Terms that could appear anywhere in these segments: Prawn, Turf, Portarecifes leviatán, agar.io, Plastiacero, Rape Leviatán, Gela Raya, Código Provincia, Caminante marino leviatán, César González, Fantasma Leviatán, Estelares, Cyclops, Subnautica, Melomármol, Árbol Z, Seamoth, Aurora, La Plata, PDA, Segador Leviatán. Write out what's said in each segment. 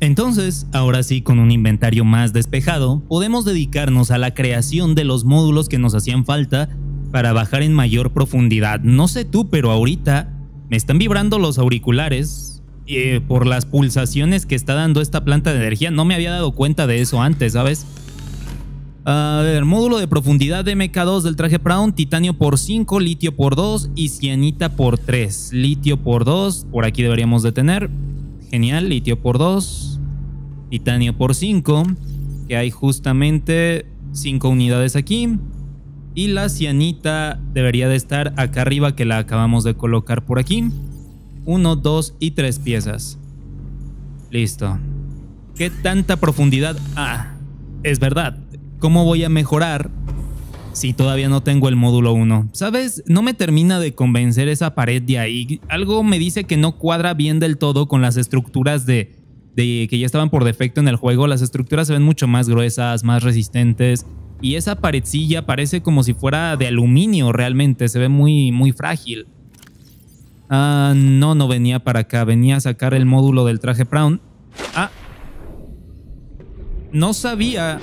Entonces, ahora sí, con un inventario más despejado, podemos dedicarnos a la creación de los módulos que nos hacían falta para bajar en mayor profundidad. No sé tú, pero ahorita me están vibrando los auriculares por las pulsaciones que está dando esta planta de energía. No me había dado cuenta de eso antes, ¿sabes? A ver, módulo de profundidad de MK2 del traje Prawn, titanio por 5, litio por 2 y cianita por 3. Litio por 2, por aquí deberíamos de tener. Genial, litio por 2, titanio por 5, que hay justamente 5 unidades aquí. Y la cianita debería de estar acá arriba, que la acabamos de colocar por aquí. 1, 2 y 3 piezas. Listo. ¿Qué tanta profundidad? Ah, es verdad. ¿Cómo voy a mejorar si todavía no tengo el módulo 1? ¿Sabes? No me termina de convencer esa pared de ahí. Algo me dice que no cuadra bien del todo con las estructuras de que ya estaban por defecto en el juego. Las estructuras se ven mucho más gruesas, más resistentes. Y esa paredcilla parece como si fuera de aluminio realmente, se ve muy frágil. Ah, no venía para acá, venía a sacar el módulo del traje Prawn. Ah, no sabía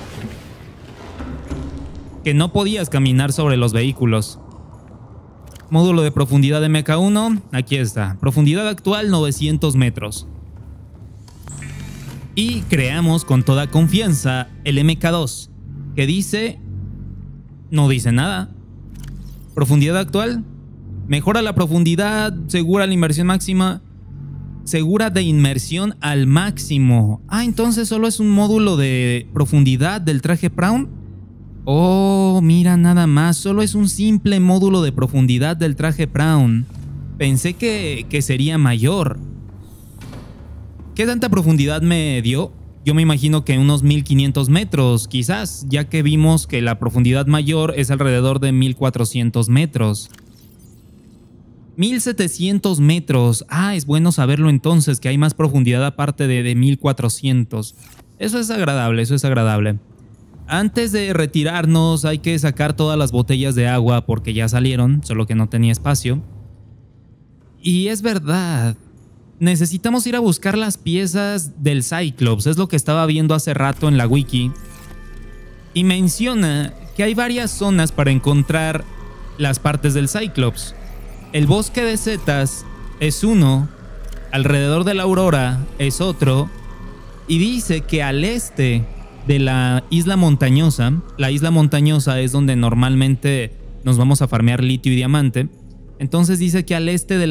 que no podías caminar sobre los vehículos. Módulo de profundidad de MK1, aquí está, profundidad actual 900 metros. Y creamos con toda confianza el MK2. Que dice, no dice nada. Profundidad actual, mejora la profundidad, segura la inmersión máxima, segura de inmersión al máximo. Ah, entonces solo es un módulo de profundidad del traje Prawn. Oh, mira nada más, solo es un simple módulo de profundidad del traje Prawn. Pensé que sería mayor. ¿Qué tanta profundidad me dio? Yo me imagino que unos 1500 metros, quizás, ya que vimos que la profundidad mayor es alrededor de 1400 metros. 1700 metros. Ah, es bueno saberlo entonces, que hay más profundidad aparte de 1400. Eso es agradable, eso es agradable. Antes de retirarnos hay que sacar todas las botellas de agua porque ya salieron, solo que no tenía espacio. Y es verdad. Necesitamos ir a buscar las piezas del Cyclops, es lo que estaba viendo hace rato en la wiki. Y menciona que hay varias zonas para encontrar las partes del Cyclops. El bosque de setas es uno, alrededor de la Aurora es otro, y dice que al este de la isla montañosa es donde normalmente nos vamos a farmear litio y diamante. Entonces dice que al este de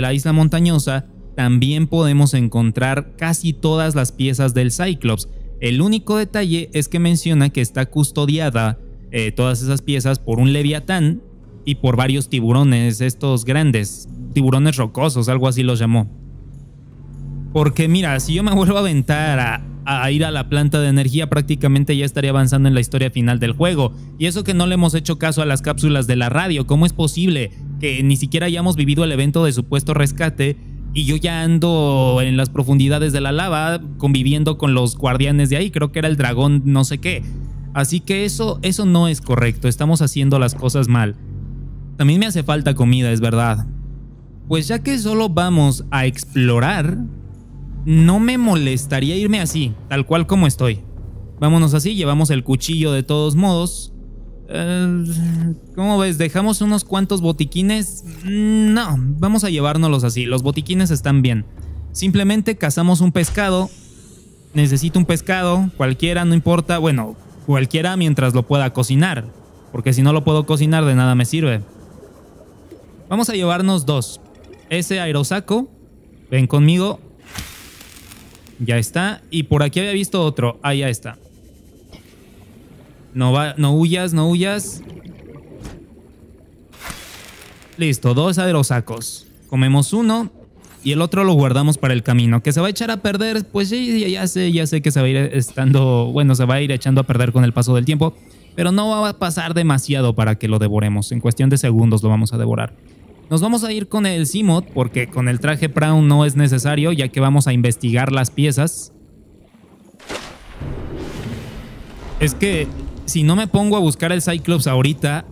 la isla montañosa también podemos encontrar casi todas las piezas del Cyclops. El único detalle es que menciona que está custodiada todas esas piezas por un leviatán y por varios tiburones, estos grandes, tiburones rocosos, algo así los llamó. Porque mira, si yo me vuelvo a aventar a ir a la planta de energía, prácticamente ya estaría avanzando en la historia final del juego. Y eso que no le hemos hecho caso a las cápsulas de la radio. ¿Cómo es posible que ni siquiera hayamos vivido el evento de supuesto rescate y yo ya ando en las profundidades de la lava conviviendo con los guardianes de ahí? Creo que era el dragón no sé qué. Así que eso no es correcto, estamos haciendo las cosas mal. También me hace falta comida, es verdad. Pues ya que solo vamos a explorar, no me molestaría irme así, tal cual como estoy. Vámonos así, llevamos el cuchillo de todos modos. ¿Cómo ves? ¿Dejamos unos cuantos botiquines? No, vamos a llevárnoslos así. Los botiquines están bien. Simplemente cazamos un pescado. Necesito un pescado, cualquiera, no importa. Bueno, cualquiera mientras lo pueda cocinar, porque si no lo puedo cocinar de nada me sirve. Vamos a llevarnos dos. Ese aerosaco, ven conmigo. Ya está, y por aquí había visto otro. Ah, ya está. No huyas, no huyas. Listo, dos aerosacos. Comemos uno y el otro lo guardamos para el camino. ¿Que se va a echar a perder? Pues sí, ya sé que se va a ir echando a perder con el paso del tiempo. Pero no va a pasar demasiado para que lo devoremos. En cuestión de segundos lo vamos a devorar. Nos vamos a ir con el Seamoth porque con el traje Prawn no es necesario, ya que vamos a investigar las piezas. Es que si no me pongo a buscar el Cyclops ahorita,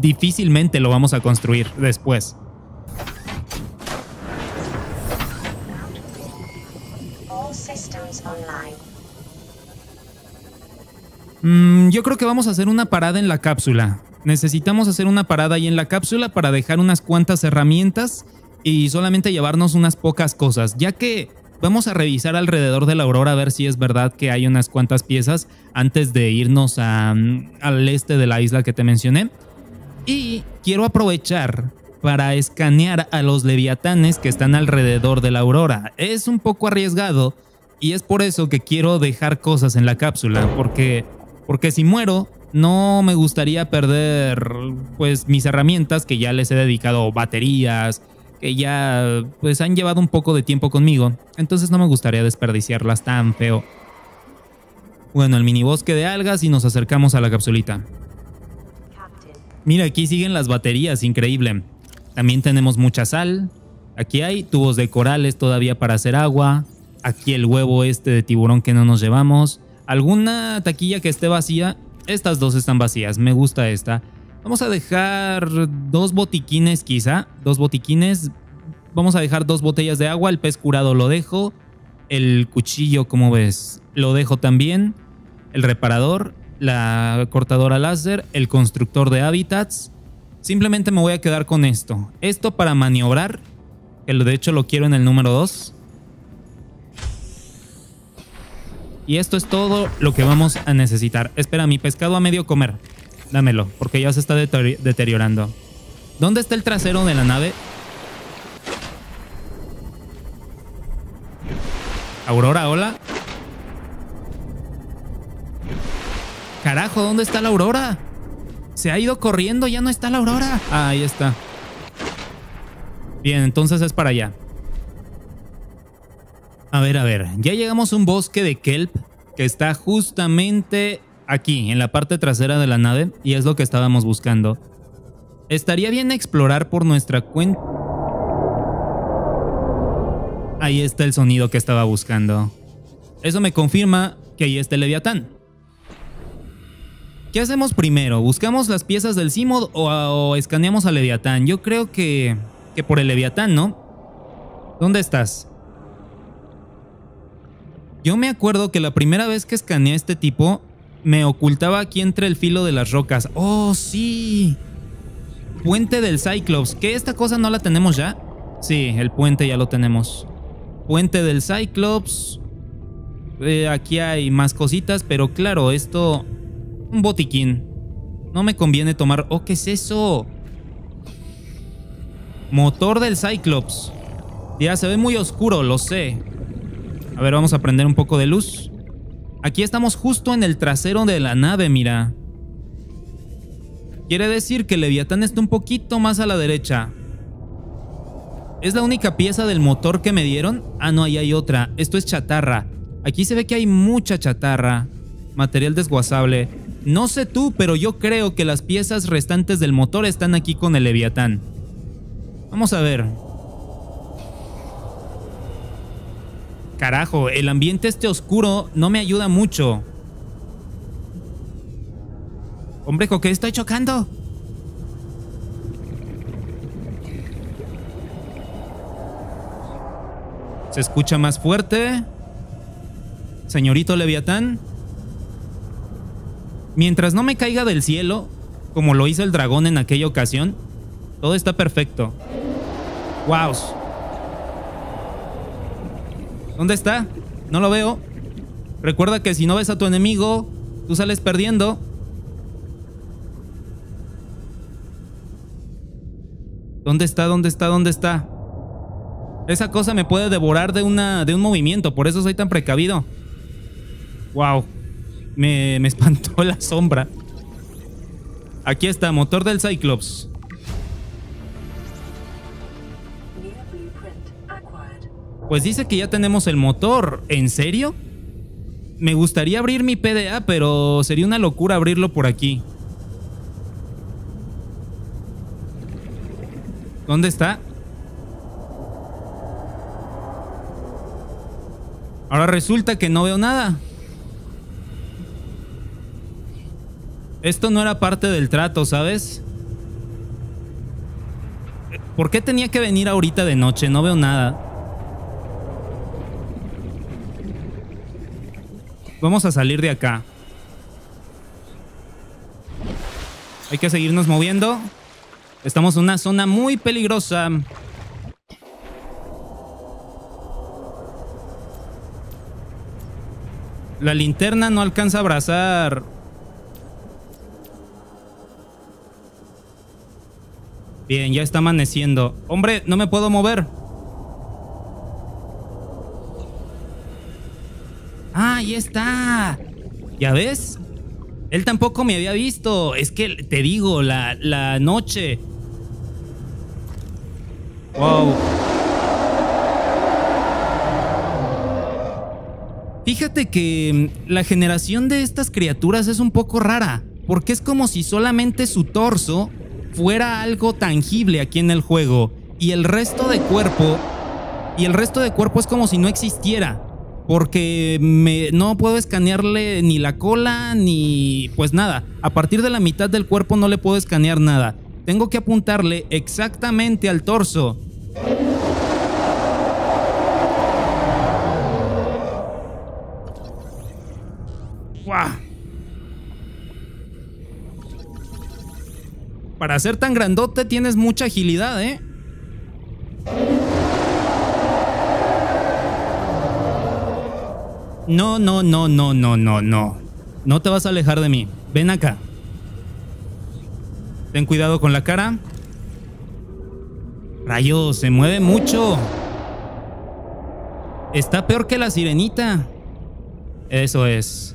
difícilmente lo vamos a construir después. All systems online. Yo creo que vamos a hacer una parada en la cápsula. Necesitamos hacer una parada ahí en la cápsula para dejar unas cuantas herramientas y solamente llevarnos unas pocas cosas, ya que vamos a revisar alrededor de la Aurora a ver si es verdad que hay unas cuantas piezas antes de irnos al este de la isla que te mencioné. Y quiero aprovechar para escanear a los leviatanes que están alrededor de la Aurora. Es un poco arriesgado y es por eso que quiero dejar cosas en la cápsula, porque si muero no me gustaría perder pues mis herramientas, que ya les he dedicado baterías, que ya pues han llevado un poco de tiempo conmigo, entonces no me gustaría desperdiciarlas tan feo. Bueno, el mini bosque de algas y nos acercamos a la capsulita. Mira, aquí siguen las baterías, increíble. También tenemos mucha sal. Aquí hay tubos de corales todavía para hacer agua. Aquí el huevo este de tiburón que no nos llevamos. Alguna taquilla que esté vacía. Estas dos están vacías, me gusta esta. Vamos a dejar dos botiquines quizá, dos botiquines. Vamos a dejar dos botellas de agua, el pez curado lo dejo. El cuchillo, como ves, lo dejo también. El reparador, la cortadora láser, el constructor de hábitats. Simplemente me voy a quedar con esto. Esto para maniobrar, que de hecho lo quiero en el número 2. Y esto es todo lo que vamos a necesitar. Espera, mi pescado a medio comer. Dámelo, porque ya se está deteriorando. ¿Dónde está el trasero de la nave? Aurora, hola. Carajo, ¿dónde está la Aurora? Se ha ido corriendo, ya no está la Aurora. Ah, ahí está. Bien, entonces es para allá. A ver, ya llegamos a un bosque de kelp que está justamente aquí, en la parte trasera de la nave, y es lo que estábamos buscando. Estaría bien explorar por nuestra cuenta. Ahí está el sonido que estaba buscando. Eso me confirma que ahí está el Leviatán. ¿Qué hacemos primero? ¿Buscamos las piezas del Seamoth o escaneamos al Leviatán? Yo creo que por el Leviatán, ¿no? ¿Dónde estás? Yo me acuerdo que la primera vez que escaneé a este tipo me ocultaba aquí entre el filo de las rocas. ¡Oh, sí! Puente del Cyclops. ¿Qué? ¿Esta cosa no la tenemos ya? Sí, el puente ya lo tenemos. Puente del Cyclops. Aquí hay más cositas, pero claro, esto... Un botiquín. No me conviene tomar... ¡Oh, qué es eso! Motor del Cyclops. Ya, se ve muy oscuro, lo sé. A ver, vamos a prender un poco de luz. Aquí estamos justo en el trasero de la nave, mira. Quiere decir que el Leviatán está un poquito más a la derecha. ¿Es la única pieza del motor que me dieron? Ah, no, ahí hay otra. Esto es chatarra. Aquí se ve que hay mucha chatarra. Material desguazable. No sé tú, pero yo creo que las piezas restantes del motor están aquí con el Leviatán. Vamos a ver. Carajo, el ambiente este oscuro no me ayuda mucho. Hombre, ¿con qué estoy chocando? Se escucha más fuerte. Señorito Leviatán. Mientras no me caiga del cielo, como lo hizo el dragón en aquella ocasión, todo está perfecto. ¡Wow! ¿Dónde está? No lo veo. Recuerda que si no ves a tu enemigo, tú sales perdiendo. ¿Dónde está? ¿Dónde está? ¿Dónde está? Esa cosa me puede devorar de un movimiento, por eso soy tan precavido. Wow. Me espantó la sombra. Aquí está, motor del Cyclops. Pues dice que ya tenemos el motor. ¿En serio? Me gustaría abrir mi PDA, pero sería una locura abrirlo por aquí. ¿Dónde está? Ahora resulta que no veo nada. Esto no era parte del trato, ¿sabes? ¿Por qué tenía que venir ahorita de noche? No veo nada. Vamos a salir de acá. Hay que seguirnos moviendo. Estamos en una zona muy peligrosa. La linterna no alcanza a abrazar. Bien, ya está amaneciendo. Hombre, no me puedo mover. ¡Ah, ahí está! ¿Ya ves? Él tampoco me había visto. Es que, te digo, la noche. Wow. Fíjate que la generación de estas criaturas es un poco rara, porque es como si solamente su torso fuera algo tangible aquí en el juego, y el resto de cuerpo es como si no existiera, porque no puedo escanearle ni la cola ni pues nada. A partir de la mitad del cuerpo no le puedo escanear nada, tengo que apuntarle exactamente al torso. ¡Guau! Para ser tan grandote tienes mucha agilidad, ¿eh? No, no, no, no, no, no, no. No te vas a alejar de mí. Ven acá. Ten cuidado con la cara. Rayos, se mueve mucho. Está peor que la sirenita. Eso es.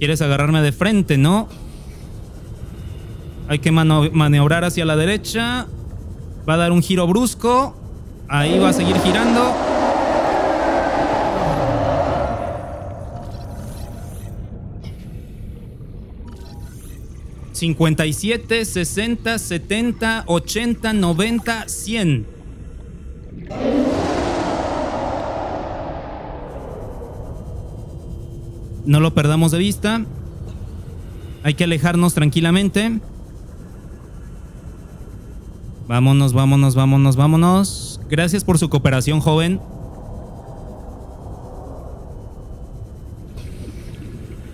Quieres agarrarme de frente, ¿no? Hay que maniobrar hacia la derecha. Va a dar un giro brusco. Ahí va a seguir girando. ¿57, 60, 70, 80, 90, 100? No lo perdamos de vista. Hay que alejarnos tranquilamente. Vámonos, vámonos, vámonos, vámonos. Gracias por su cooperación, joven.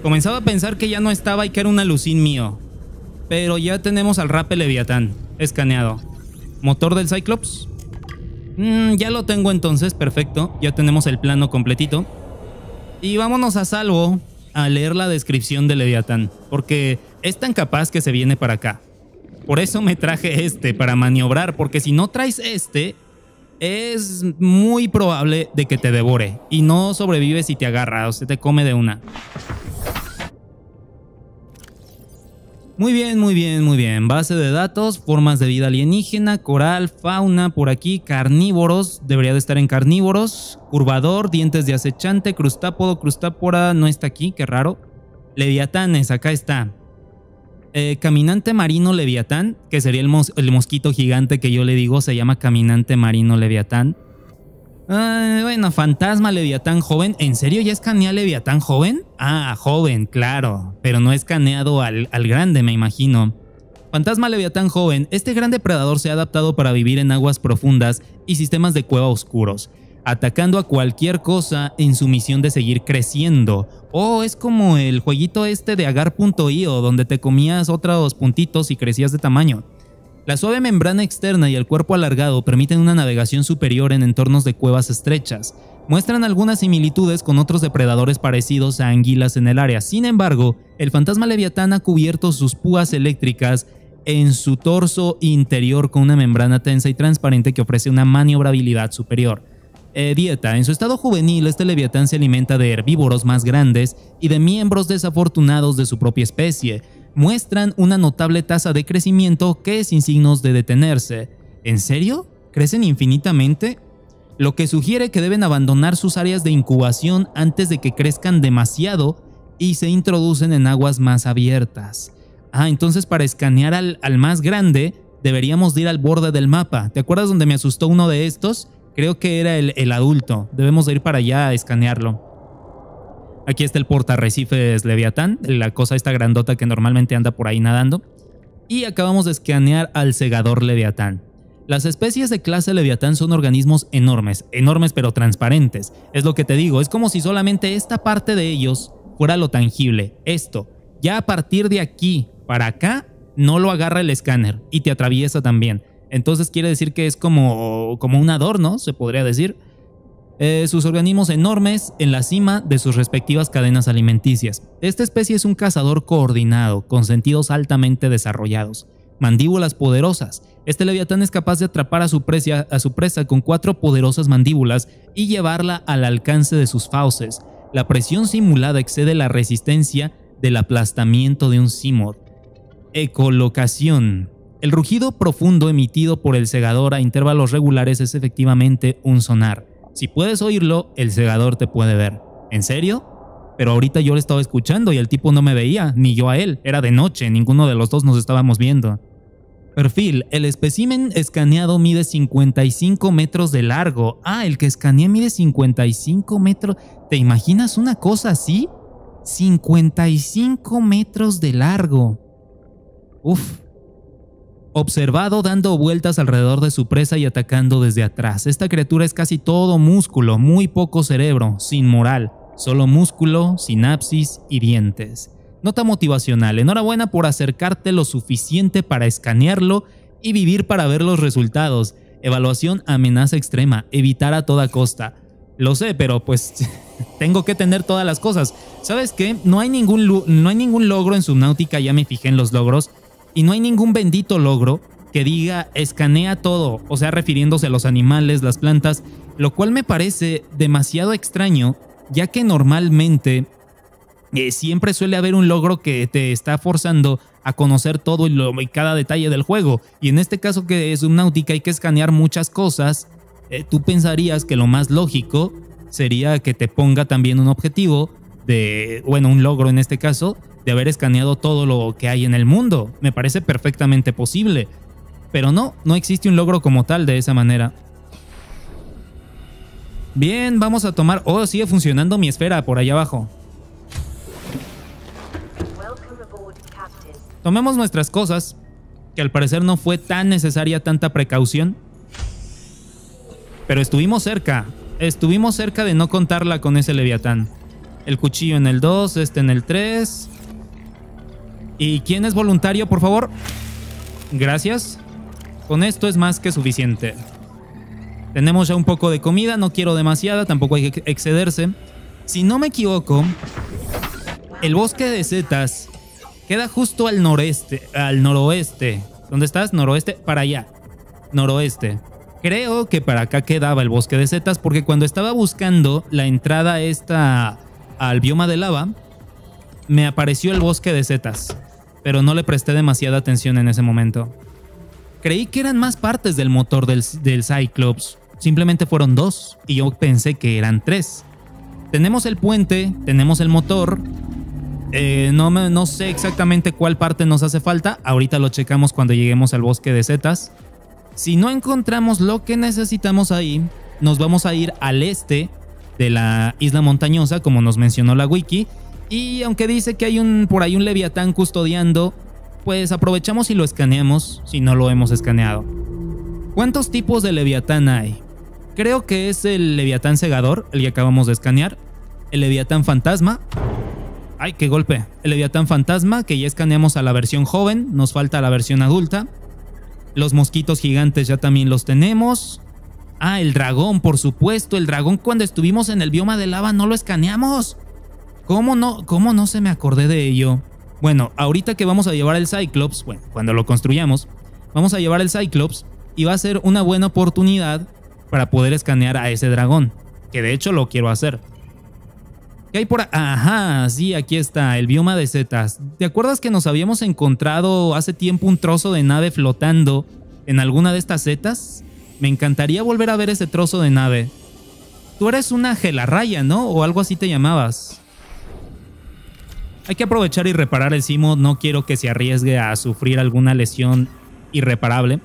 Comenzaba a pensar que ya no estaba y que era un alucín mío. Pero ya tenemos al Rape Leviatán escaneado. Motor del Cyclops. Ya lo tengo entonces, perfecto. Ya tenemos el plano completito. Y vámonos a salvo a leer la descripción del Leviatán, porque es tan capaz que se viene para acá. Por eso me traje este, para maniobrar, porque si no traes este, es muy probable de que te devore. Y no sobrevives si te agarra, o sea, te come de una. Muy bien, muy bien, muy bien. Base de datos, formas de vida alienígena, coral, fauna, por aquí, carnívoros, debería de estar en carnívoros, curvador, dientes de acechante, crustápodo, crustápora, no está aquí, qué raro. Leviatanes, acá está. Caminante marino leviatán, que sería el mosquito gigante que yo le digo, se llama Caminante marino leviatán. Bueno, fantasma leviatán joven. ¿En serio ya escanea leviatán joven? Ah, joven, claro, pero no he escaneado al grande, me imagino. Fantasma leviatán joven. Este gran depredador se ha adaptado para vivir en aguas profundas y sistemas de cueva oscuros, atacando a cualquier cosa en su misión de seguir creciendo. Oh, es como el jueguito este de agar.io, donde te comías otros puntitos y crecías de tamaño. La suave membrana externa y el cuerpo alargado permiten una navegación superior en entornos de cuevas estrechas. Muestran algunas similitudes con otros depredadores parecidos a anguilas en el área. Sin embargo, el fantasma leviatán ha cubierto sus púas eléctricas en su torso interior con una membrana tensa y transparente que ofrece una maniobrabilidad superior. Dieta. En su estado juvenil, este leviatán se alimenta de herbívoros más grandes y de miembros desafortunados de su propia especie. Muestran una notable tasa de crecimiento que es sin signos de detenerse. ¿En serio? ¿Crecen infinitamente? Lo que sugiere que deben abandonar sus áreas de incubación antes de que crezcan demasiado y se introducen en aguas más abiertas. Ah, entonces para escanear al más grande deberíamos de ir al borde del mapa. ¿Te acuerdas donde me asustó uno de estos? Creo que era el adulto. Debemos de ir para allá a escanearlo. Aquí está el Portarecifes leviatán, la cosa esta grandota que normalmente anda por ahí nadando. Y acabamos de escanear al Segador leviatán. Las especies de clase leviatán son organismos enormes, enormes pero transparentes. Es lo que te digo, es como si solamente esta parte de ellos Cura lo tangible. Esto, ya a partir de aquí para acá, no lo agarra el escáner y te atraviesa también. Entonces quiere decir que es como un adorno, se podría decir. Sus organismos enormes en la cima de sus respectivas cadenas alimenticias. Esta especie es un cazador coordinado, con sentidos altamente desarrollados. Mandíbulas poderosas. Este leviatán es capaz de atrapar a su presa con 4 poderosas mandíbulas y llevarla al alcance de sus fauces. La presión simulada excede la resistencia del aplastamiento de un Seamoth. Ecolocación. El rugido profundo emitido por el segador a intervalos regulares es efectivamente un sonar. Si puedes oírlo, el segador te puede ver. ¿En serio? Pero ahorita yo lo estaba escuchando y el tipo no me veía, ni yo a él. Era de noche, ninguno de los dos nos estábamos viendo. Perfil. El espécimen escaneado mide 55 metros de largo. Ah, el que escaneé mide 55 metros. ¿Te imaginas una cosa así? 55 metros de largo. Uf. Observado dando vueltas alrededor de su presa y atacando desde atrás. Esta criatura es casi todo músculo, muy poco cerebro, sin moral, solo músculo, sinapsis y dientes. Nota motivacional: enhorabuena por acercarte lo suficiente para escanearlo y vivir para ver los resultados. Evaluación: amenaza extrema, evitar a toda costa. Lo sé, pero pues tengo que tener todas las cosas. ¿Sabes qué? No hay ningún logro en Subnautica, ya me fijé en los logros. Y no hay ningún bendito logro que diga escanea todo, o sea, refiriéndose a los animales, las plantas, lo cual me parece demasiado extraño, ya que normalmente siempre suele haber un logro que te está forzando a conocer todo y cada detalle del juego. Y en este caso que es Subnautica, hay que escanear muchas cosas. Tú pensarías que lo más lógico sería que te ponga también un objetivo de, bueno, un logro en este caso, de haber escaneado todo lo que hay en el mundo. Me parece perfectamente posible. Pero no existe un logro como tal de esa manera. Bien, vamos a tomar... Oh, sigue funcionando mi esfera por allá abajo. Tomemos nuestras cosas, que al parecer no fue tan necesaria tanta precaución. Pero estuvimos cerca. Estuvimos cerca de no contarla con ese leviatán. El cuchillo en el 2, este en el 3... ¿Y quién es voluntario, por favor? Gracias. Con esto es más que suficiente. Tenemos ya un poco de comida, no quiero demasiada, tampoco hay que excederse. Si no me equivoco, el bosque de setas queda justo al noreste, al noroeste. ¿Dónde estás? Noroeste, para allá. Noroeste. Creo que para acá quedaba el bosque de setas, porque cuando estaba buscando la entrada esta al bioma de lava, me apareció el bosque de setas, pero no le presté demasiada atención en ese momento. Creí que eran más partes del motor del Cyclops. Simplemente fueron 2 y yo pensé que eran 3. Tenemos el puente, tenemos el motor. No sé exactamente cuál parte nos hace falta. Ahorita lo checamos cuando lleguemos al bosque de setas. Si no encontramos lo que necesitamos ahí, nos vamos a ir al este de la isla montañosa, como nos mencionó la wiki. Y aunque dice que hay por ahí un leviatán custodiando, pues aprovechamos y lo escaneamos si no lo hemos escaneado. ¿Cuántos tipos de leviatán hay? Creo que es el leviatán segador, el que acabamos de escanear. El leviatán fantasma. ¡Ay, qué golpe! El leviatán fantasma, que ya escaneamos a la versión joven, nos falta la versión adulta. Los mosquitos gigantes ya también los tenemos. Ah, el dragón, por supuesto. El dragón, cuando estuvimos en el bioma de lava, no lo escaneamos. ¿Cómo no se me acordé de ello? Bueno, ahorita que vamos a llevar el Cyclops, bueno, cuando lo construyamos, vamos a llevar el Cyclops y va a ser una buena oportunidad para poder escanear a ese dragón, que de hecho lo quiero hacer. ¿Qué hay por ahí? Ajá, sí, aquí está, el bioma de setas. ¿Te acuerdas que nos habíamos encontrado hace tiempo un trozo de nave flotando en alguna de estas setas? Me encantaría volver a ver ese trozo de nave. Tú eres una Gela Raya, ¿no? O algo así te llamabas. Hay que aprovechar y reparar el Seamoth, no quiero que se arriesgue a sufrir alguna lesión irreparable.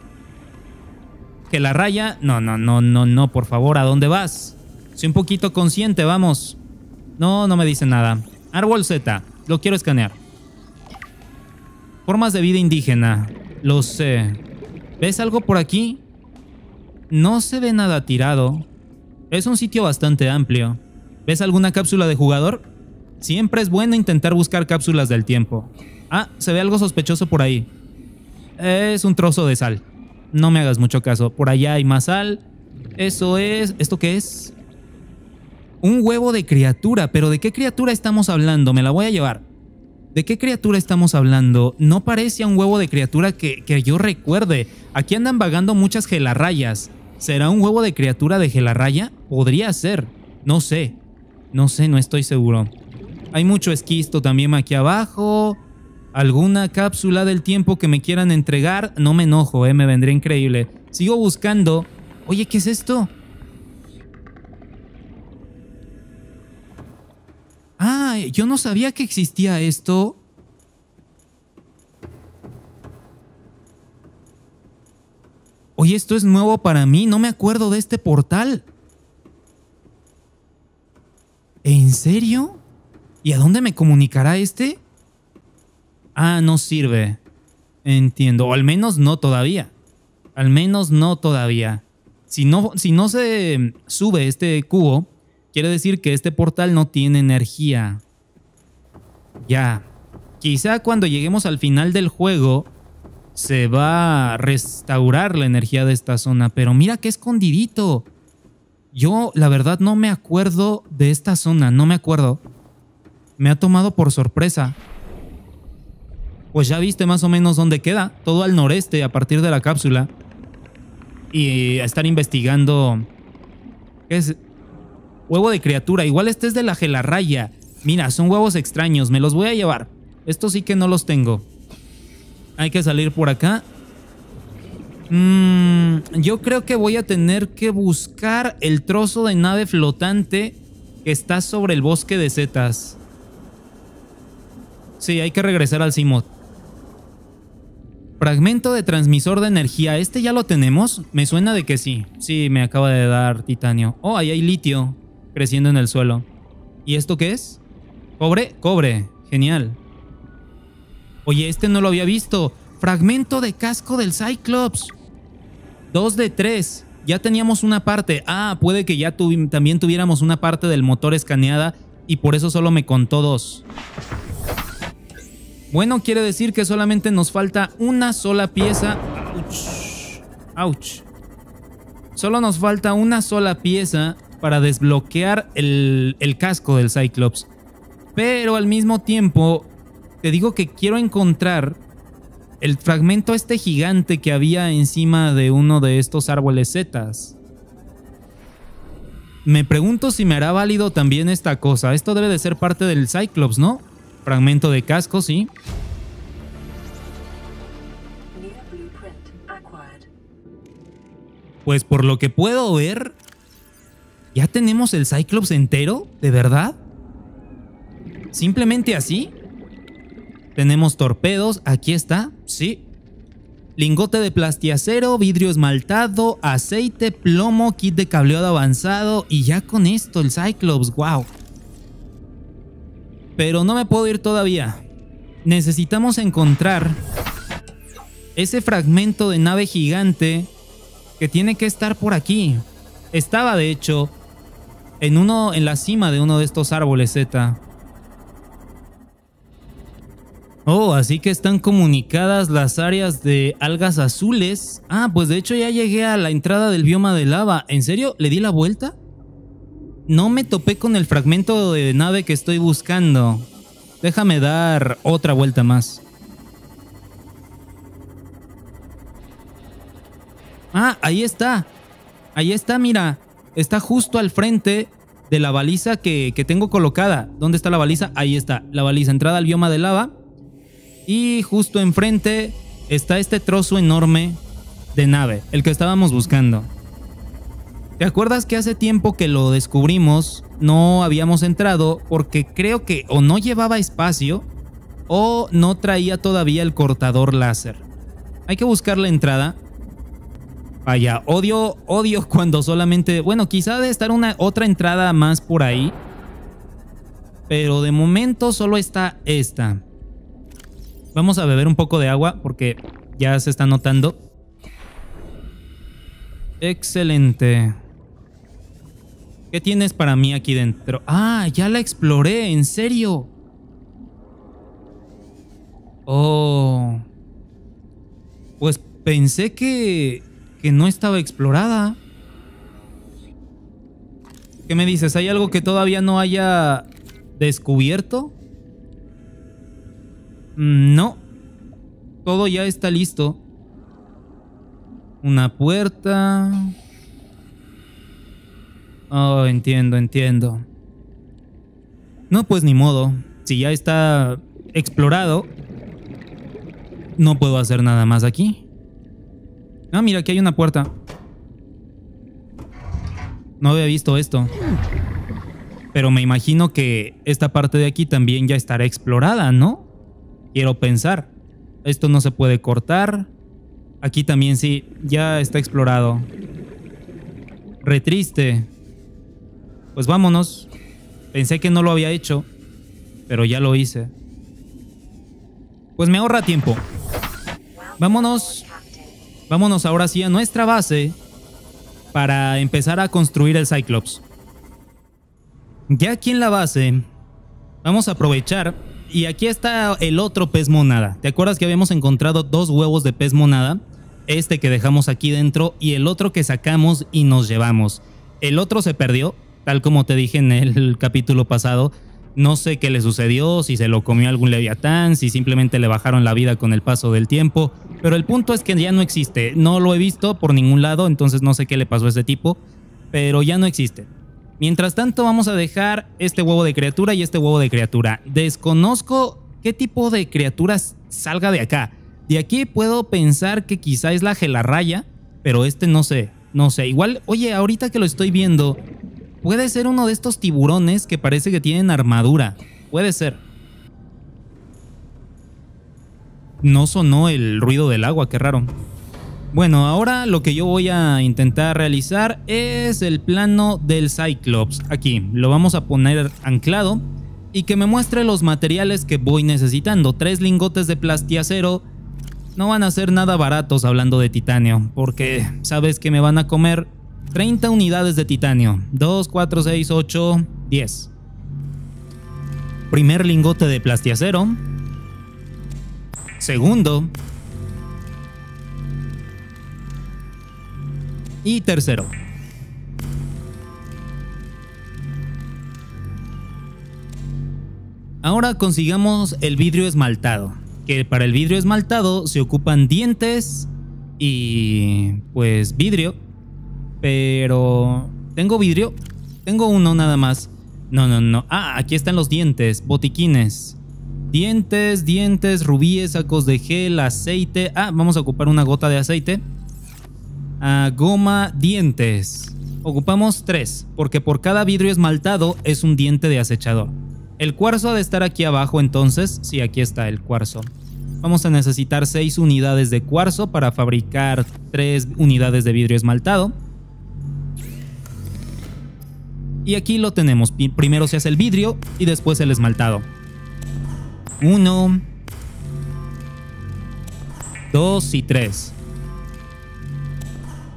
Gela Raya, no, por favor, ¿a dónde vas? Soy un poquito consciente, vamos. No me dice nada. Árbol Z, lo quiero escanear. Formas de vida indígena, lo sé. ¿Ves algo por aquí? No se ve nada tirado. Es un sitio bastante amplio. ¿Ves alguna cápsula de jugador? Siempre es bueno intentar buscar cápsulas del tiempo. Ah, se ve algo sospechoso por ahí. Es un trozo de sal. No me hagas mucho caso. Por allá hay más sal. Eso es... ¿Esto qué es? Un huevo de criatura. ¿Pero de qué criatura estamos hablando? Me la voy a llevar. ¿De qué criatura estamos hablando? No parece un huevo de criatura que yo recuerde. Aquí andan vagando muchas gelarrayas. ¿Será un huevo de criatura de Gela Raya? Podría ser. No sé. No sé, no estoy seguro. Hay mucho esquisto también aquí abajo. Alguna cápsula del tiempo que me quieran entregar. No me enojo, me vendría increíble. Sigo buscando. Oye, ¿qué es esto? Ah, yo no sabía que existía esto. Oye, esto es nuevo para mí. No me acuerdo de este portal. ¿En serio? ¿Y a dónde me comunicará este? Ah, no sirve. Entiendo. O al menos no todavía. Al menos no todavía. Si no se sube este cubo... Quiere decir que este portal no tiene energía. Ya. Quizá cuando lleguemos al final del juego se va a restaurar la energía de esta zona. Pero mira qué escondidito. Yo, la verdad, no me acuerdo de esta zona. No me acuerdo. Me ha tomado por sorpresa. Pues ya viste más o menos dónde queda. Todo al noreste a partir de la cápsula. Y a estar investigando... ¿Qué es? Huevo de criatura, igual este es de la Gela Raya. Mira, son huevos extraños, me los voy a llevar. Estos sí que no los tengo. Hay que salir por acá. Yo creo que voy a tener que buscar el trozo de nave flotante que está sobre el bosque de setas. Sí, hay que regresar al Seamoth. Fragmento de transmisor de energía. ¿Este ya lo tenemos? Me suena de que sí. Sí, me acaba de dar titanio. Oh, ahí hay litio creciendo en el suelo. ¿Y esto qué es? ¿Cobre? Cobre, genial. Oye, este no lo había visto. Fragmento de casco del Cyclops. 2 de 3. Ya teníamos una parte. Ah, puede que ya también tuviéramos una parte del motor escaneada y por eso solo me contó 2. Bueno, quiere decir que solamente nos falta una sola pieza. Ouch. Solo nos falta una sola pieza para desbloquear el casco del Cyclops. Pero al mismo tiempo, te digo que quiero encontrar el fragmento este gigante que había encima de uno de estos árboles zetas. Me pregunto si me hará válido también esta cosa. Esto debe de ser parte del Cyclops, ¿no? Fragmento de casco, sí. Pues por lo que puedo ver... ¿Ya tenemos el Cyclops entero? ¿De verdad? ¿Simplemente así? Tenemos torpedos, aquí está, sí. Lingote de plastiacero, vidrio esmaltado, aceite, plomo, kit de cableado avanzado. Y ya con esto el Cyclops, wow. Pero no me puedo ir todavía. Necesitamos encontrar ese fragmento de nave gigante que tiene que estar por aquí. Estaba de hecho en la cima de uno de estos árboles Z. Oh, así que están comunicadas las áreas de algas azules. Ah, pues de hecho ya llegué a la entrada del bioma de lava. ¿En serio? ¿Le di la vuelta? No me topé con el fragmento de nave que estoy buscando. Déjame dar otra vuelta más. Ah, ahí está. Ahí está, mira. Está justo al frente de la baliza que tengo colocada. ¿Dónde está la baliza? Ahí está. La baliza, entrada al bioma de lava. Y justo enfrente está este trozo enorme de nave, el que estábamos buscando. ¿Te acuerdas que hace tiempo que lo descubrimos no habíamos entrado porque creo que o no llevaba espacio o no traía todavía el cortador láser? Hay que buscar la entrada. Vaya, odio cuando solamente... Bueno, quizá debe estar otra entrada más por ahí. Pero de momento solo está esta. Vamos a beber un poco de agua porque ya se está notando. Excelente. ¿Qué tienes para mí aquí dentro? ¡Ah! ¡Ya la exploré! ¡En serio! Oh... Pues pensé que no estaba explorada. ¿Qué me dices? ¿Hay algo que todavía no haya descubierto? No. Todo ya está listo. Una puerta... Oh, entiendo, entiendo. No, pues ni modo. Si ya está explorado, no puedo hacer nada más aquí. Ah, mira, aquí hay una puerta. No había visto esto. Pero me imagino que esta parte de aquí también ya estará explorada, ¿no? Quiero pensar. Esto no se puede cortar. Aquí también sí, ya está explorado. Re triste. Pues vámonos. Pensé que no lo había hecho, pero ya lo hice. Pues me ahorra tiempo. Vámonos. Vámonos ahora sí a nuestra base para empezar a construir el Cyclops. Ya aquí en la base vamos a aprovechar. Y aquí está el otro pez monada. ¿Te acuerdas que habíamos encontrado dos huevos de pez monada? Este que dejamos aquí dentro y el otro que sacamos y nos llevamos. El otro se perdió. Tal como te dije en el capítulo pasado, no sé qué le sucedió, si se lo comió algún leviatán, si simplemente le bajaron la vida con el paso del tiempo, pero el punto es que ya no existe, no lo he visto por ningún lado, entonces no sé qué le pasó a este tipo, pero ya no existe. Mientras tanto vamos a dejar este huevo de criatura y este huevo de criatura. Desconozco qué tipo de criaturas salga de acá. De aquí puedo pensar que quizá es la Gela Raya, pero este no sé, no sé. Igual, oye, ahorita que lo estoy viendo... Puede ser uno de estos tiburones que parece que tienen armadura. Puede ser. No sonó el ruido del agua, qué raro. Bueno, ahora lo que yo voy a intentar realizar es el plano del Cyclops. Aquí, lo vamos a poner anclado y que me muestre los materiales que voy necesitando. 3 lingotes de plastiacero. No van a ser nada baratos hablando de titanio, porque sabes que me van a comer... 30 unidades de titanio. 2, 4, 6, 8, 10. Primer lingote de plastiacero. Segundo. Y tercero. Ahora consigamos el vidrio esmaltado. Que para el vidrio esmaltado se ocupan dientes y pues vidrio. Pero... ¿tengo vidrio? Tengo uno nada más. No, no, no. Ah, aquí están los dientes. Botiquines. Dientes, dientes, rubíes, sacos de gel, aceite. Ah, vamos a ocupar una gota de aceite. Ah, goma, dientes. Ocupamos 3, porque por cada vidrio esmaltado es un diente de acechador. El cuarzo ha de estar aquí abajo entonces. Sí, aquí está el cuarzo. Vamos a necesitar 6 unidades de cuarzo para fabricar 3 unidades de vidrio esmaltado. Y aquí lo tenemos. Primero se hace el vidrio y después el esmaltado. 1, 2 y 3.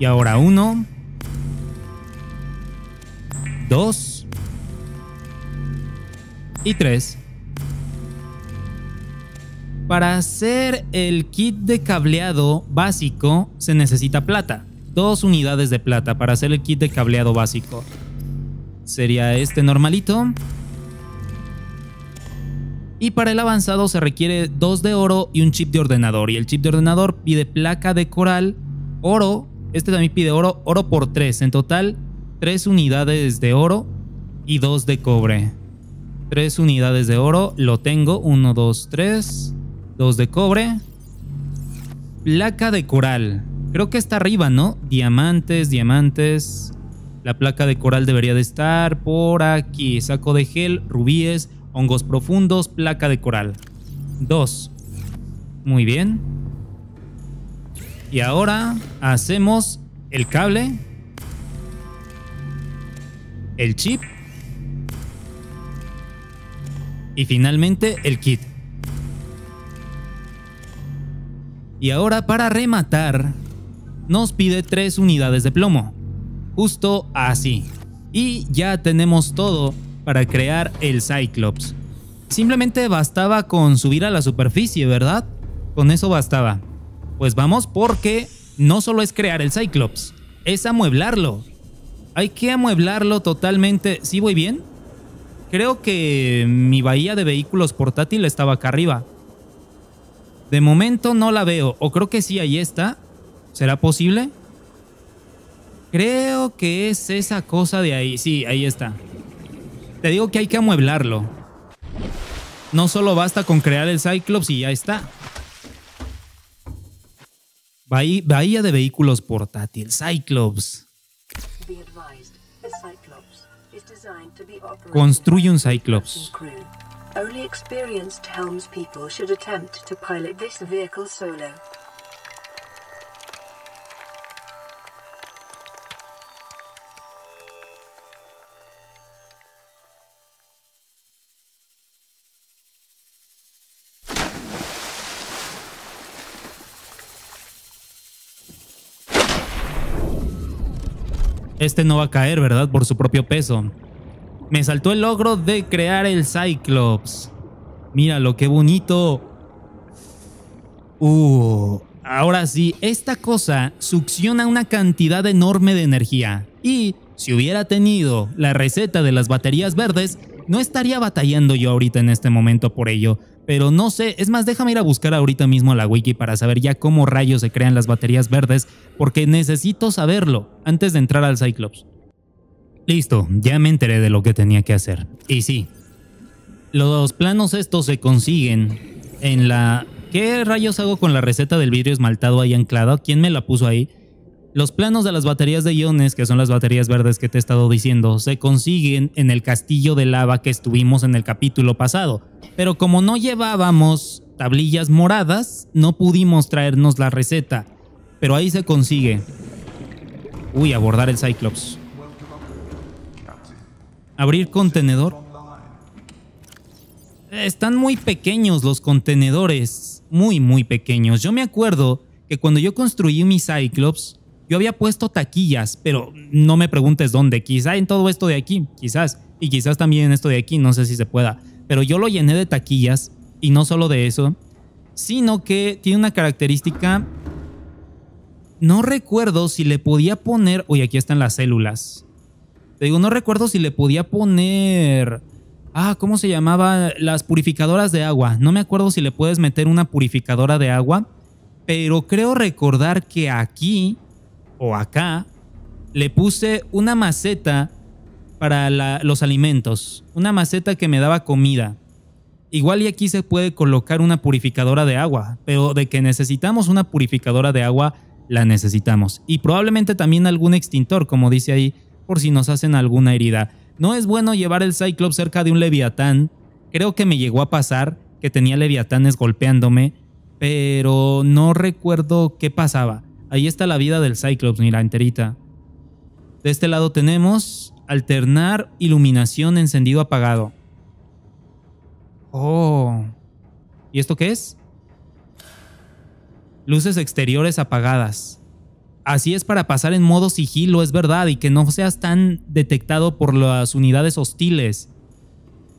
Y ahora 1, 2 y 3. Para hacer el kit de cableado básico se necesita plata. 2 unidades de plata para hacer el kit de cableado básico. Sería este normalito. Y para el avanzado se requiere 2 de oro y un chip de ordenador. Y el chip de ordenador pide placa de coral, oro. Este también pide oro, oro por 3. En total, 3 unidades de oro y 2 de cobre. 3 unidades de oro, lo tengo. 1, 2, 3. 2 de cobre. Placa de coral. Creo que está arriba, ¿no? Diamantes, diamantes... La placa de coral debería de estar por aquí. Saco de gel, rubíes, hongos profundos, placa de coral. 2. Muy bien. Y ahora hacemos el cable. El chip. Y finalmente el kit. Y ahora para rematar, nos pide 3 unidades de plomo. Justo así. y ya tenemos todo para crear el Cyclops. Simplemente bastaba con subir a la superficie, ¿verdad? Con eso bastaba. Pues vamos, porque no solo es crear el Cyclops, es amueblarlo. Hay que amueblarlo totalmente. ¿Sí voy bien? Creo que mi bahía de vehículos portátil estaba acá arriba. De momento no la veo. O creo que sí, ahí está. ¿Será posible? Creo que es esa cosa de ahí. Sí, ahí está. Te digo que hay que amueblarlo. No solo basta con crear el Cyclops y ya está. Bahía de vehículos portátil. Cyclops. Construye un Cyclops. Este no va a caer, ¿verdad? Por su propio peso. Me saltó el logro de crear el Cyclops. Míralo, qué bonito. Ahora sí, esta cosa succiona una cantidad enorme de energía. Y si hubiera tenido la receta de las baterías verdes, no estaría batallando yo ahorita en este momento por ello. Pero no sé, es más, déjame ir a buscar ahorita mismo a la wiki para saber ya cómo rayos se crean las baterías verdes, porque necesito saberlo antes de entrar al Cyclops. Listo, ya me enteré de lo que tenía que hacer. Y sí, los planos estos se consiguen en la... ¿Qué rayos hago con la receta del vidrio esmaltado ahí anclado? ¿Quién me la puso ahí? Los planos de las baterías de iones, que son las baterías verdes que te he estado diciendo, se consiguen en el castillo de lava que estuvimos en el capítulo pasado. Pero como no llevábamos tablillas moradas, no pudimos traernos la receta. Pero ahí se consigue. Uy, abordar el Cyclops. Abrir contenedor. Están muy pequeños los contenedores. Muy, muy pequeños. Yo me acuerdo que cuando yo construí mi Cyclops... yo había puesto taquillas, pero no me preguntes dónde. Quizá en todo esto de aquí, quizás. Y quizás también en esto de aquí, no sé si se pueda. Pero yo lo llené de taquillas. Y no solo de eso, sino que tiene una característica. No recuerdo si le podía poner... uy, aquí están las células. Te digo, no recuerdo si le podía poner... ah, ¿cómo se llamaba? Las purificadoras de agua. No me acuerdo si le puedes meter una purificadora de agua. Pero creo recordar que aquí... o acá, le puse una maceta para los alimentos. Una maceta que me daba comida. Igual y aquí se puede colocar una purificadora de agua. Pero de que necesitamos una purificadora de agua, la necesitamos. Y probablemente también algún extintor, como dice ahí, por si nos hacen alguna herida. No es bueno llevar el Cyclops cerca de un Leviatán. Creo que me llegó a pasar que tenía Leviatanes golpeándome, pero no recuerdo qué pasaba. Ahí está la vida del Cyclops, mira, enterita. De este lado tenemos alternar iluminación encendido apagado. Oh. ¿Y esto qué es? Luces exteriores apagadas. Así es para pasar en modo sigilo, es verdad, y que no seas tan detectado por las unidades hostiles.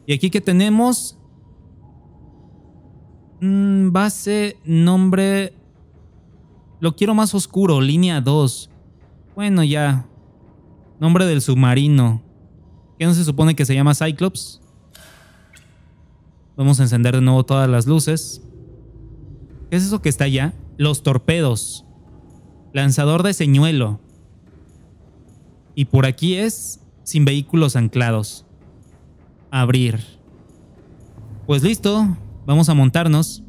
Y aquí que tenemos... base, nombre... lo quiero más oscuro, línea 2. Bueno, ya. Nombre del submarino. ¿Qué no se supone que se llama Cyclops? Vamos a encender de nuevo todas las luces. ¿Qué es eso que está allá? Los torpedos. Lanzador de señuelo. Y por aquí es sin vehículos anclados. Abrir. Pues listo. Vamos a montarnos.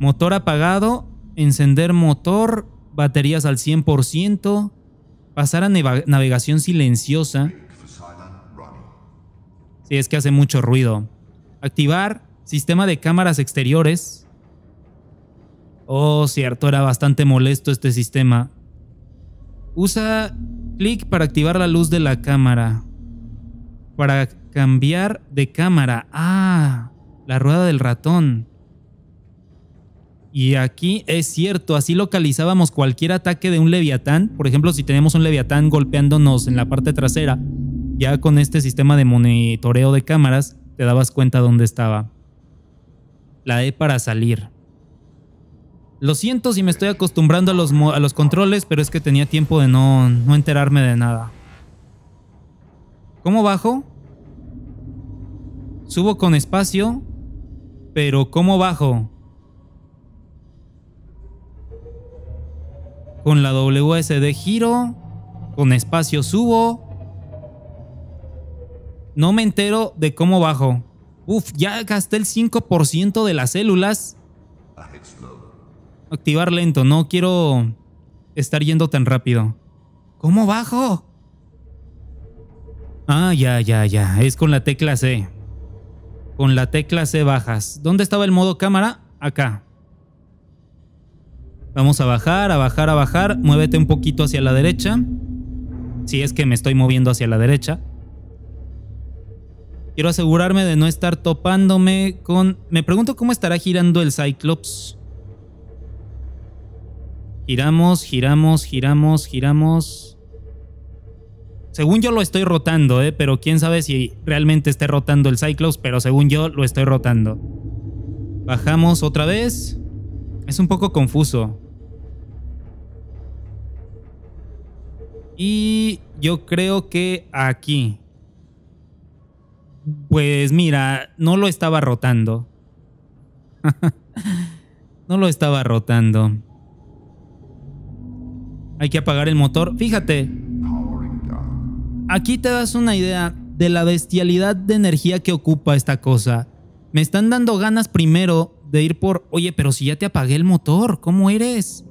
Motor apagado. Encender motor, baterías al 100%, pasar a navegación silenciosa. Sí, es que hace mucho ruido. Activar sistema de cámaras exteriores. Oh, cierto, era bastante molesto este sistema. Usa clic para activar la luz de la cámara. Para cambiar de cámara. Ah, la rueda del ratón. Y aquí es cierto, así localizábamos cualquier ataque de un leviatán. Por ejemplo, si tenemos un leviatán golpeándonos en la parte trasera, ya con este sistema de monitoreo de cámaras te dabas cuenta dónde estaba. La E para salir. Lo siento si me estoy acostumbrando a los controles, pero es que tenía tiempo de no enterarme de nada. ¿Cómo bajo? Subo con espacio, pero ¿cómo bajo? Con la WSD giro, con espacio subo. No me entero de cómo bajo. Uf, ya gasté el 5% de las células. Activar lento, no quiero estar yendo tan rápido. ¿Cómo bajo? Ah, ya. Es con la tecla C. Con la tecla C bajas. ¿Dónde estaba el modo cámara? Acá. Vamos a bajar, a bajar, a bajar. Muévete un poquito hacia la derecha. Si es que me estoy moviendo hacia la derecha. Quiero asegurarme de no estar topándome con... Me pregunto cómo estará girando el Cyclops. Giramos, giramos, giramos, giramos. Según yo lo estoy rotando, pero quién sabe si realmente esté rotando el Cyclops, pero según yo lo estoy rotando. Bajamos otra vez. Es un poco confuso. Y yo creo que aquí. Pues mira, no lo estaba rotando. No lo estaba rotando. Hay que apagar el motor. Fíjate. Aquí te das una idea de la bestialidad de energía que ocupa esta cosa. Me están dando ganas primero de ir por... Oye, pero si ya te apagué el motor, ¿cómo eres?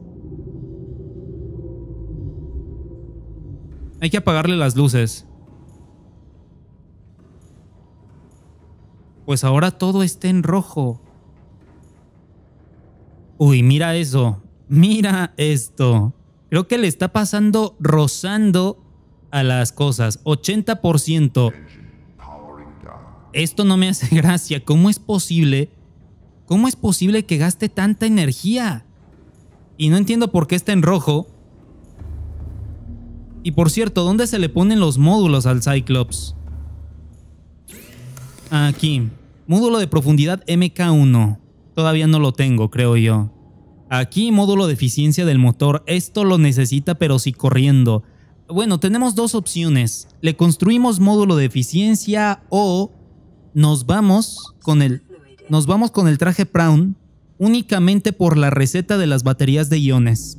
Hay que apagarle las luces. Pues ahora todo está en rojo. Uy, mira eso. Mira esto. Creo que le está pasando rozando a las cosas. 80%. Esto no me hace gracia. ¿Cómo es posible? ¿Cómo es posible que gaste tanta energía? Y no entiendo por qué está en rojo. Y por cierto, ¿dónde se le ponen los módulos al Cyclops? Aquí. Módulo de profundidad MK1. Todavía no lo tengo, creo yo. Aquí módulo de eficiencia del motor, esto lo necesita pero sí corriendo. Bueno, tenemos dos opciones, le construimos módulo de eficiencia o nos vamos con el traje Prawn únicamente por la receta de las baterías de iones.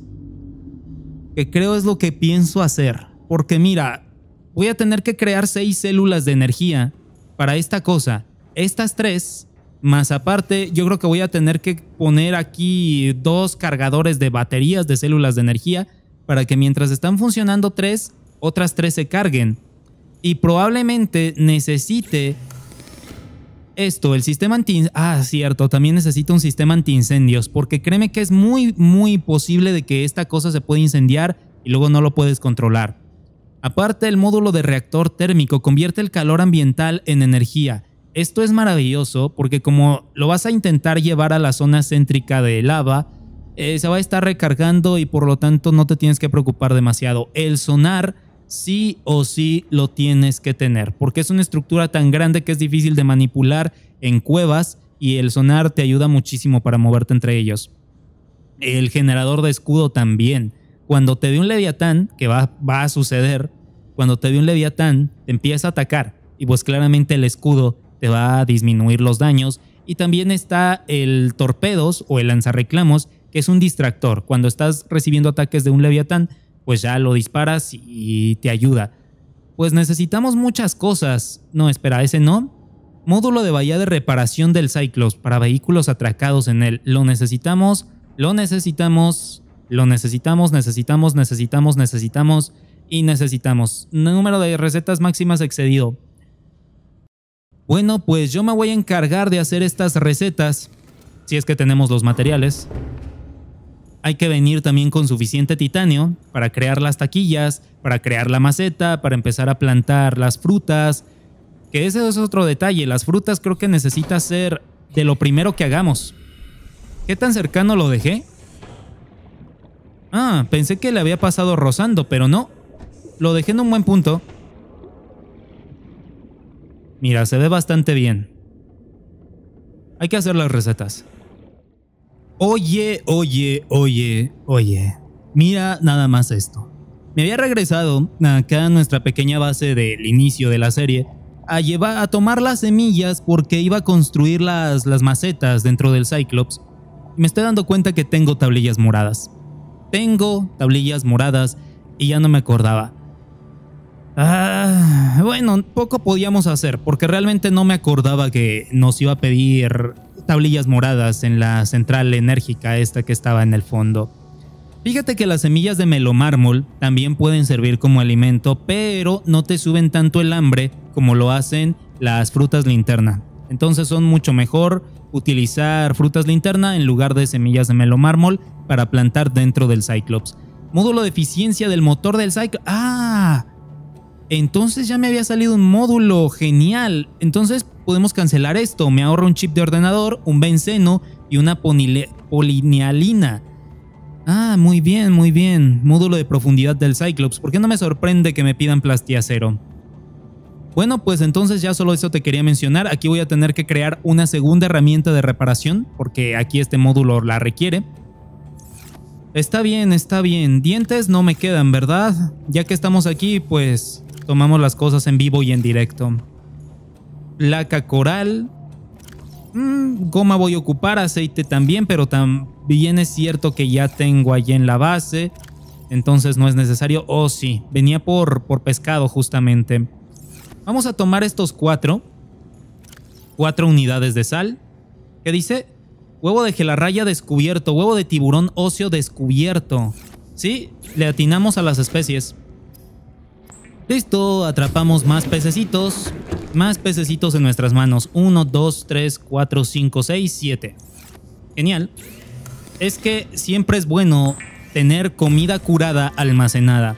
Que creo es lo que pienso hacer, porque mira, voy a tener que crear 6 células de energía para esta cosa, estas 3... Más aparte, yo creo que voy a tener que poner aquí 2 cargadores de baterías de células de energía para que mientras están funcionando 3, otras 3 se carguen. Y probablemente necesite esto, el sistema antiincendios. Ah, cierto, también necesito un sistema antiincendios porque créeme que es muy, muy posible de que esta cosa se pueda incendiar y luego no lo puedes controlar. Aparte, el módulo de reactor térmico convierte el calor ambiental en energía. Esto es maravilloso porque como lo vas a intentar llevar a la zona céntrica de lava, se va a estar recargando y por lo tanto no te tienes que preocupar demasiado. El sonar sí o sí lo tienes que tener porque es una estructura tan grande que es difícil de manipular en cuevas y el sonar te ayuda muchísimo para moverte entre ellos. El generador de escudo también. Cuando te ve un leviatán, que va a suceder, cuando te ve un leviatán te empieza a atacar y pues claramente el escudo te va a disminuir los daños. Y también está el torpedos o el lanzarreclamos, que es un distractor. Cuando estás recibiendo ataques de un leviatán, pues ya lo disparas y te ayuda. Pues necesitamos muchas cosas. No, espera, ese no. Módulo de bahía de reparación del Cyclops para vehículos atracados en él. Lo necesitamos, lo necesitamos, lo necesitamos, necesitamos, necesitamos, necesitamos y necesitamos. Número de recetas máximas excedido. Bueno, pues yo me voy a encargar de hacer estas recetas, si es que tenemos los materiales. Hay que venir también con suficiente titanio para crear las taquillas, para crear la maceta, para empezar a plantar las frutas. Que ese es otro detalle, las frutas creo que necesita ser de lo primero que hagamos. ¿Qué tan cercano lo dejé? Ah, pensé que le había pasado rozando, pero no. Lo dejé en un buen punto. Mira, se ve bastante bien. Hay que hacer las recetas. Oye, oye, oye, oye. Mira nada más esto. Me había regresado acá a nuestra pequeña base del inicio de la serie a tomar las semillas porque iba a construir las macetas dentro del Cyclops. Me estoy dando cuenta que tengo tablillas moradas. Y ya no me acordaba. Ah, bueno, poco podíamos hacer porque realmente no me acordaba que nos iba a pedir tablillas moradas en la central enérgica esta que estaba en el fondo. Fíjate que las semillas de melomármol también pueden servir como alimento, pero no te suben tanto el hambre como lo hacen las frutas linterna. Entonces son mucho mejor utilizar frutas linterna en lugar de semillas de melomármol para plantar dentro del Cyclops. Módulo de eficiencia del motor del Cyclops. ¡Ah! Entonces ya me había salido un módulo. ¡Genial! Entonces podemos cancelar esto. Me ahorro un chip de ordenador, un benceno y una polinealina. Ah, muy bien, muy bien. Módulo de profundidad del Cyclops. ¿Por qué no me sorprende que me pidan plastiacero? Bueno, pues entonces ya solo eso te quería mencionar. Aquí voy a tener que crear una segunda herramienta de reparación, porque aquí este módulo la requiere. Está bien, está bien. Dientes no me quedan, ¿verdad? Ya que estamos aquí, pues tomamos las cosas en vivo y en directo. Placa coral. Goma voy a ocupar, aceite también, pero también es cierto que ya tengo allí en la base. Entonces no es necesario. Oh, sí, venía por pescado justamente. Vamos a tomar estos cuatro unidades de sal. ¿Qué dice? Huevo de Gela Raya descubierto, huevo de tiburón óseo descubierto. Sí, le atinamos a las especies. Listo, atrapamos más pececitos. Más pececitos en nuestras manos. 1, 2, 3, 4, 5, 6, 7. Genial. Es que siempre es bueno tener comida curada almacenada.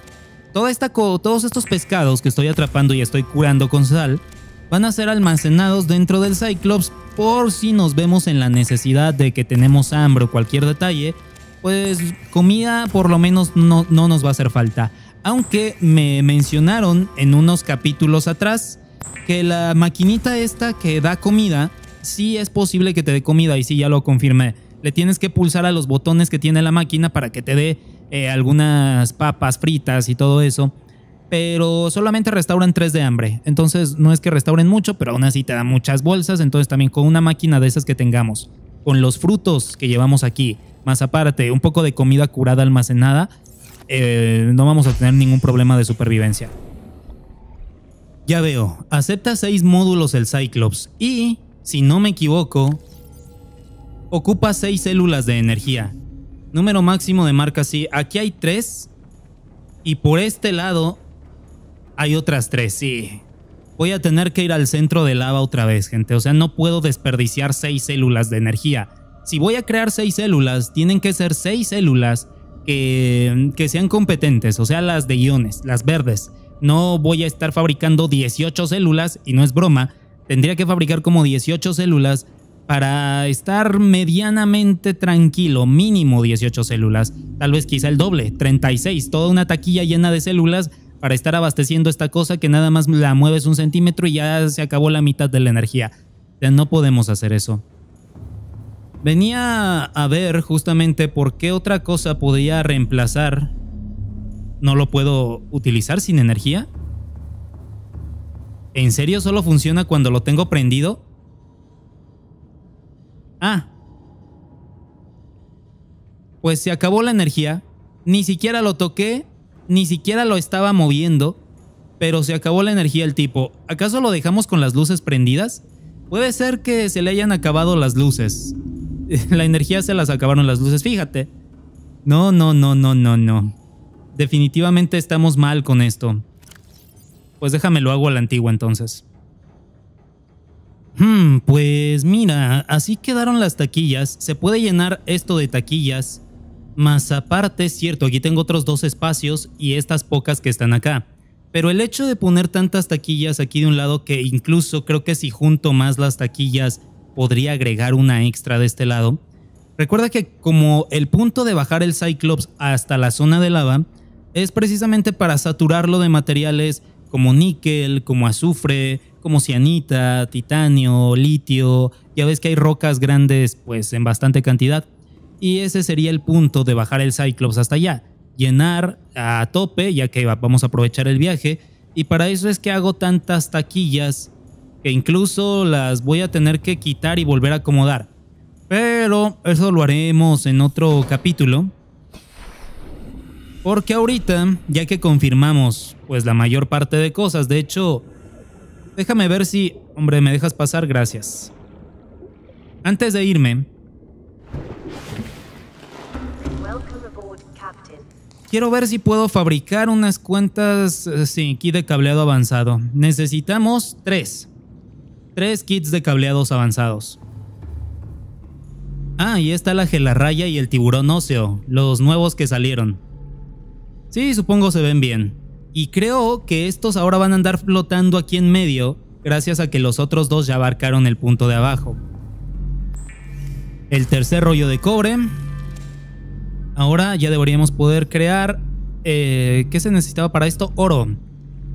Todos estos pescados que estoy atrapando y estoy curando con sal van a ser almacenados dentro del Cyclops por si nos vemos en la necesidad de que tenemos hambre o cualquier detalle. Pues comida por lo menos no nos va a hacer falta. Aunque me mencionaron en unos capítulos atrás que la maquinita esta que da comida, sí es posible que te dé comida, y sí, ya lo confirmé. Le tienes que pulsar a los botones que tiene la máquina para que te dé algunas papas fritas y todo eso. Pero solamente restauran 3 de hambre. Entonces no es que restauren mucho, pero aún así te dan muchas bolsas. Entonces también con una máquina de esas que tengamos, con los frutos que llevamos aquí, más aparte un poco de comida curada almacenada, no vamos a tener ningún problema de supervivencia. Ya veo, acepta 6 módulos el Cyclops y, si no me equivoco, ocupa 6 células de energía. Número máximo de marca, sí. Aquí hay 3 y por este lado hay otras 3, sí. Voy a tener que ir al centro de lava otra vez, gente. O sea, no puedo desperdiciar 6 células de energía. Si voy a crear 6 células, tienen que ser 6 células que sean competentes, o sea, las de iones, las verdes. No voy a estar fabricando 18 células, y no es broma, tendría que fabricar como 18 células para estar medianamente tranquilo, mínimo 18 células, tal vez quizá el doble, 36, toda una taquilla llena de células para estar abasteciendo esta cosa que nada más la mueves un centímetro y ya se acabó la mitad de la energía. O sea, no podemos hacer eso. Venía a ver justamente por qué otra cosa podía reemplazar. ¿No lo puedo utilizar sin energía? ¿En serio solo funciona cuando lo tengo prendido? Ah. Pues se acabó la energía. Ni siquiera lo toqué, ni siquiera lo estaba moviendo, pero se acabó la energía del tipo. ¿Acaso lo dejamos con las luces prendidas? Puede ser que se le hayan acabado las luces. La energía se las acabaron las luces, fíjate. No, no, no, no, no, no. Definitivamente estamos mal con esto. Pues déjame lo hago a la antigua entonces. Pues mira, así quedaron las taquillas. Se puede llenar esto de taquillas. Más aparte, es cierto, aquí tengo otros 2 espacios y estas pocas que están acá. Pero el hecho de poner tantas taquillas aquí de un lado, que incluso creo que si junto más las taquillas podría agregar una extra de este lado. Recuerda que como el punto de bajar el Cyclops hasta la zona de lava es precisamente para saturarlo de materiales como níquel, como azufre, como cianita, titanio, litio. Ya ves que hay rocas grandes pues en bastante cantidad. Y ese sería el punto de bajar el Cyclops hasta allá. Llenar a tope, ya que vamos a aprovechar el viaje. Y para eso es que hago tantas taquillas que incluso las voy a tener que quitar y volver a acomodar. Pero eso lo haremos en otro capítulo. Porque ahorita, ya que confirmamos pues la mayor parte de cosas, de hecho, déjame ver si... Hombre, ¿me dejas pasar? Gracias. Antes de irme, quiero ver si puedo fabricar unas cuantas sin kit de cableado avanzado. Necesitamos 3 kits de cableados avanzados. Ah, y está la Gela Raya y el tiburón óseo, los nuevos que salieron. Sí, supongo se ven bien. Y creo que estos ahora van a andar flotando aquí en medio, gracias a que los otros dos ya abarcaron el punto de abajo. El tercer rollo de cobre. Ahora ya deberíamos poder crear... ¿qué se necesitaba para esto? Oro.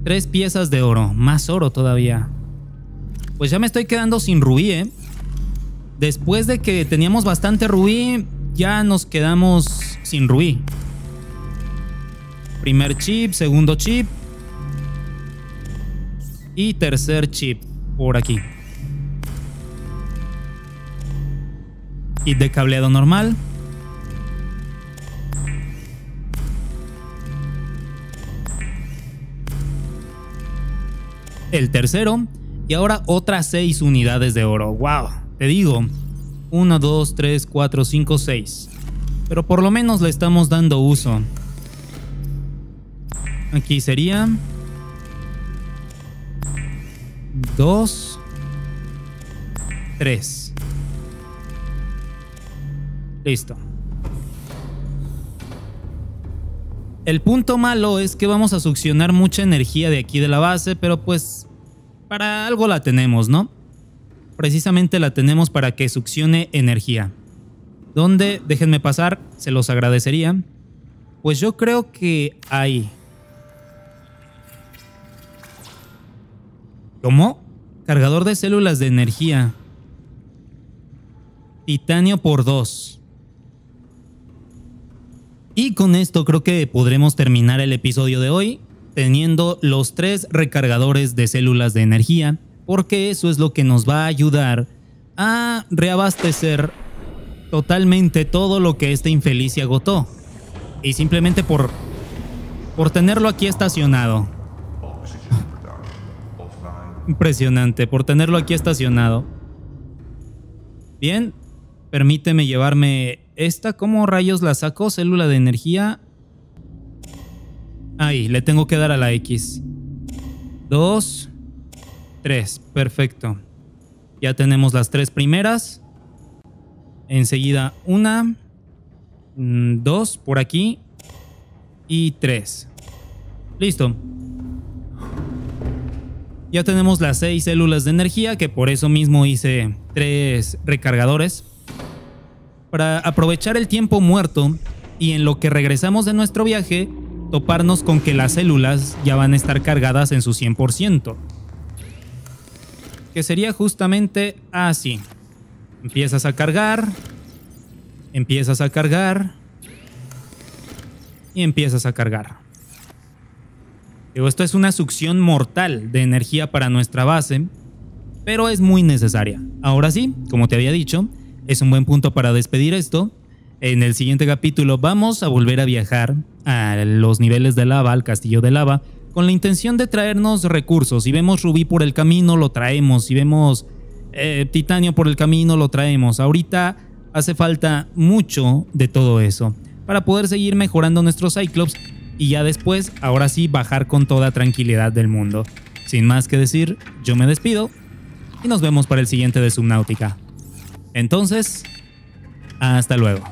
3 piezas de oro. Más oro todavía. Pues ya me estoy quedando sin rubí, ¿eh? Después de que teníamos bastante rubí, ya nos quedamos sin rubí. Primer chip, segundo chip. Y tercer chip. Por aquí. Kit de cableado normal. El tercero. Y ahora otras 6 unidades de oro. ¡Wow! Te digo. 1, 2, 3, 4, 5, 6. Pero por lo menos le estamos dando uso. Aquí sería 2, 3. Listo. El punto malo es que vamos a succionar mucha energía de aquí de la base, pero pues para algo la tenemos, ¿no? Precisamente la tenemos para que succione energía. ¿Dónde? Déjenme pasar, se los agradecería. Pues yo creo que ahí. ¿Cómo? Cargador de células de energía. Titanio por 2. Y con esto creo que podremos terminar el episodio de hoy teniendo los 3 recargadores de células de energía, porque eso es lo que nos va a ayudar a reabastecer totalmente todo lo que este infeliz se agotó. Y simplemente por tenerlo aquí estacionado. Impresionante, por tenerlo aquí estacionado. Bien, permíteme llevarme... Esta, ¿cómo rayos la saco? Célula de energía. Ahí, le tengo que dar a la X. 2, 3. Perfecto. Ya tenemos las 3 primeras. Enseguida 1, 2 por aquí. Y 3. Listo. Ya tenemos las 6 células de energía, que por eso mismo hice 3 recargadores. Para aprovechar el tiempo muerto y en lo que regresamos de nuestro viaje, toparnos con que las células ya van a estar cargadas en su 100%. Que sería justamente así. Empiezas a cargar, empiezas a cargar y empiezas a cargar. Digo, esto es una succión mortal de energía para nuestra base, pero es muy necesaria. Ahora sí, como te había dicho, es un buen punto para despedir esto. En el siguiente capítulo vamos a volver a viajar a los niveles de lava, al castillo de lava, con la intención de traernos recursos. Si vemos rubí por el camino, lo traemos. Si vemos titanio por el camino, lo traemos. Ahorita hace falta mucho de todo eso para poder seguir mejorando nuestros Cyclops y ya después, ahora sí, bajar con toda tranquilidad del mundo. Sin más que decir, yo me despido y nos vemos para el siguiente de Subnautica. Entonces, hasta luego.